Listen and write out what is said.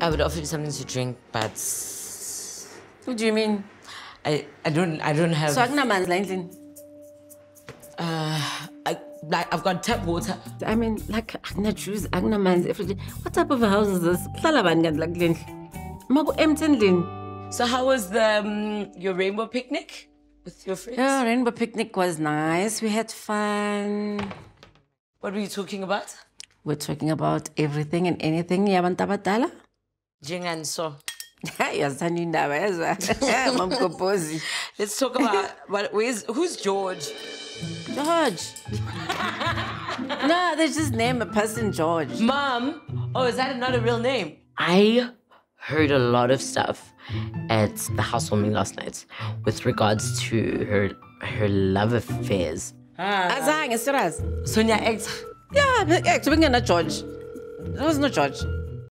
I would offer you something to drink, but... What do you mean? I don't have... So, I've got tap water. I mean, like, Agna juice, Agna man's everything. What type of a house is this? So how was the, your rainbow picnic with your friends? Yeah, rainbow picnic was nice. We had fun. What were you talking about? We're talking about everything and anything. Yabantu abadala. Jinganso. Let's talk about who's George? George. No, they just name a person George. Mom. Oh, is that not a real name? I heard a lot of stuff at the housewarming last night with regards to her love affairs. Azang, it's Sonia X. Yeah, X. We're gonna George. There was no George.